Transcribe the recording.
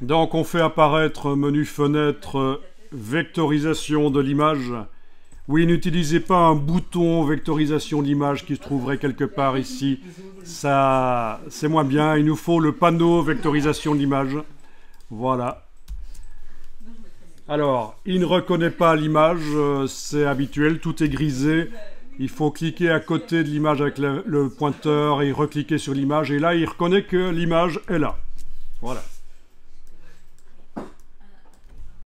Donc on fait apparaître menu fenêtre vectorisation de l'image. Oui, n'utilisez pas un bouton vectorisation d'image qui se trouverait quelque part ici. Ça, c'est moins bien. Il nous faut le panneau vectorisation d'image. Voilà. Alors, il ne reconnaît pas l'image. C'est habituel. Tout est grisé. Il faut cliquer à côté de l'image avec le pointeur et recliquer sur l'image. Et là, il reconnaît que l'image est là. Voilà.